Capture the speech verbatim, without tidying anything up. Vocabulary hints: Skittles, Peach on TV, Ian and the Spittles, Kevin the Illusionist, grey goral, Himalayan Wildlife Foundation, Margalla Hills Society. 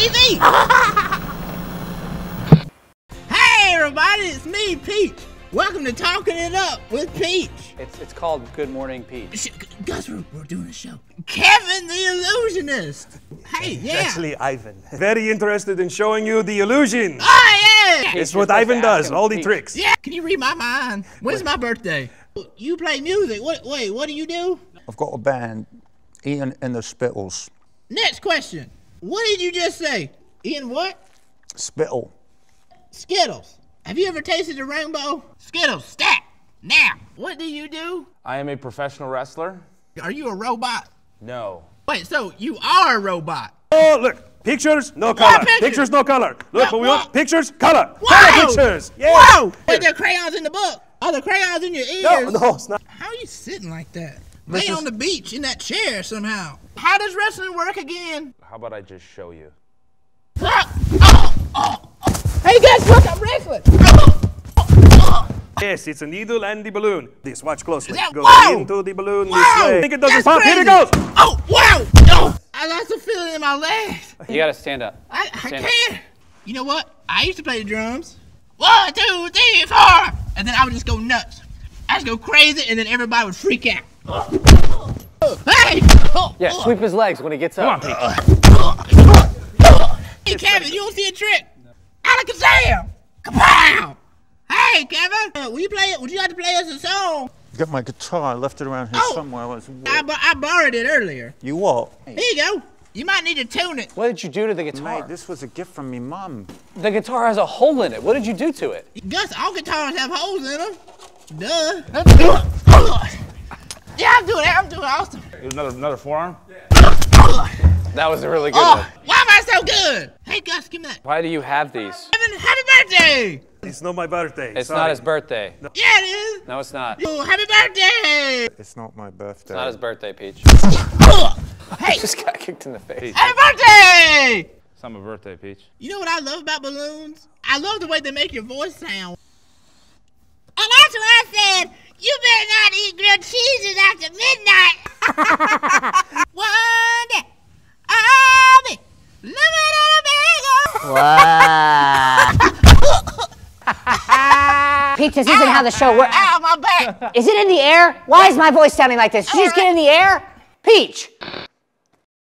easy! Hey everybody, it's me, Peach. Welcome to Talking It Up with Peach. It's it's called Good Morning Peach. Guys, we're, we're doing a show. Kevin the Illusionist. Hey, yeah. It's actually Ivan. Very interested in showing you the illusion. Oh, yeah. It's what Ivan does, all the tricks. Yeah. Can you read my mind? When's my birthday? You play music. What? Wait, what do you do? I've got a band, Ian and the Spittles. Next question. What did you just say? Ian what? Spittle. Skittles. Have you ever tasted a rainbow? Skittles, stat! Now, what do you do? I am a professional wrestler. Are you a robot? No. Wait, so you are a robot? Oh, look, pictures, no color. Pictures? pictures, no color. Look, no, what we want pictures, color. Whoa. Color pictures! Yeah. Whoa! Are there crayons in the book? Are there crayons in your ears? No, no, it's not. How are you sitting like that? Lay on the beach in that chair somehow. How does wrestling work again? How about I just show you? Ah! Oh! Oh! Hey guys, look, I'm wrestling! Yes, it's a needle and the balloon. This, watch closely. That, go whoa. into the balloon whoa. this way. I think it doesn't That's pop, crazy. Here it goes! Oh, wow! Oh. I lost a feeling in my legs. You gotta stand up. I, stand I can't. Up. You know what? I used to play the drums. One, two, three, four! And then I would just go nuts. I just go crazy and then everybody would freak out. Oh. Oh. Hey! Oh. Yeah, oh. sweep his legs when he gets up. Come on, Pete. Oh. Oh. Oh. Hey, Kevin, you don't see a trick? Alakazam! Kapow! Hey, Kevin! Uh, will you play it? Would you like to play us a song? I got my guitar. I left it around here oh, somewhere. I, I borrowed it earlier. You what? Here you go. You might need to tune it. What did you do to the guitar? Mate, this was a gift from me mom. The guitar has a hole in it. What did you do to it? Gus, all guitars have holes in them. Duh. Yeah, I'm doing it. I'm doing awesome. Another, another forearm? Yeah. That was a really good oh, one. Why am I so good? Hey, Gus, give me that. Why do you have these? Kevin, happy birthday! It's not my birthday. It's sorry. not his birthday. No. Yeah, it is. No, it's not. Oh, happy birthday! It's not my birthday. It's not his birthday, Peach. Hey! I just got kicked in the face. Peach. Happy birthday! It's not my birthday, Peach. You know what I love about balloons? I love the way they make your voice sound. And that's what I said. You better not eat grilled cheeses after midnight. What? Wow. Peach, this isn't ow, how the show works. Ow, my back. Is it in the air? Why is my voice sounding like this? Did you just get in the air? Peach.